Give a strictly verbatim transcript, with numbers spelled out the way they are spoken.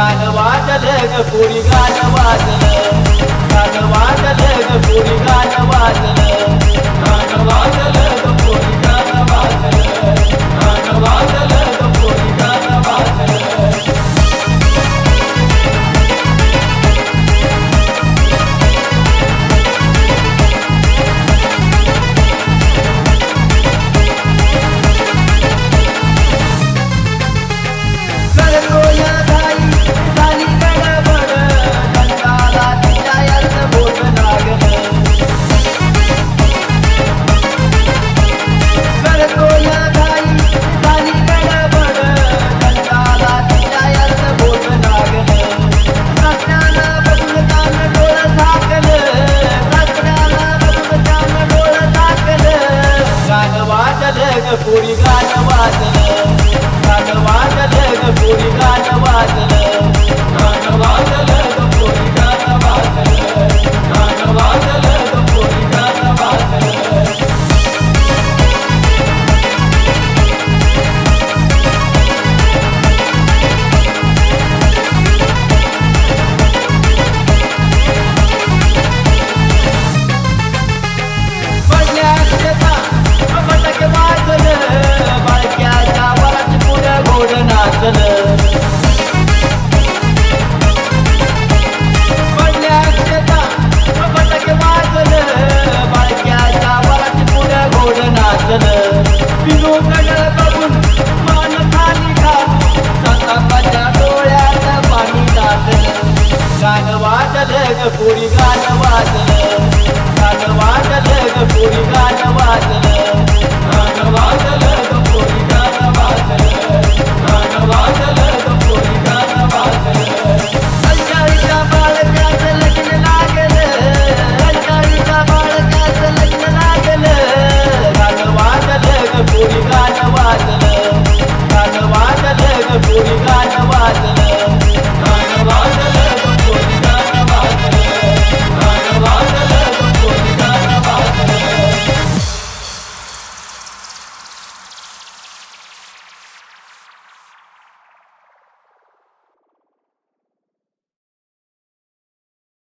Shahwa Jalag Puri.